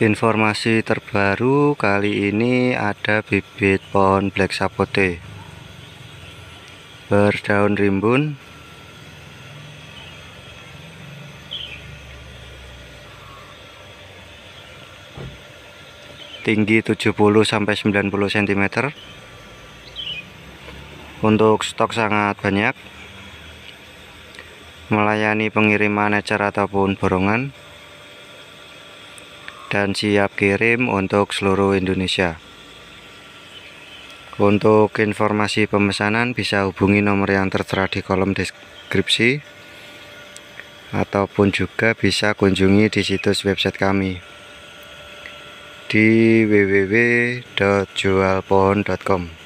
Informasi terbaru kali ini ada bibit pohon black sapote berdaun rimbun, tinggi 70-90 cm. Untuk stok sangat banyak, melayani pengiriman ecer ataupun borongan, dan siap kirim untuk seluruh Indonesia. Untuk informasi pemesanan bisa hubungi nomor yang tertera di kolom deskripsi, ataupun juga bisa kunjungi di situs website kami di www.jualpohon.com.